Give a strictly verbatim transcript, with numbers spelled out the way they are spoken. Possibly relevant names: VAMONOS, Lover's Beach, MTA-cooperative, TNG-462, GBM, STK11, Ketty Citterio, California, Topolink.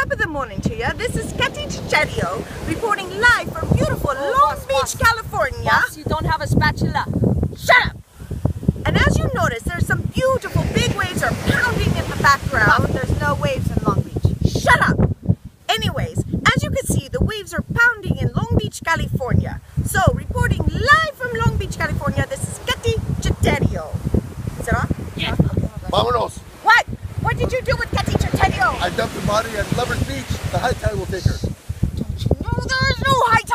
top of the morning to you. This is Ketty Citterio reporting live from beautiful Lover's Beach, California. Yes, you don't have a spatula. Shut up! And as you notice, there's some beautiful big waves are pounding in the background. But there's no waves in Long Beach. Shut up! Anyways, as you can see, the waves are pounding in Long Beach, California. So, reporting live from Long Beach, California, this is Ketty Citterio. Is it on? Yes. VAMONOS! What? What did you do with Ketty Citterio? I dumped her body at Lover's Beach. The high tide will take her. Don't you know there is no high tide?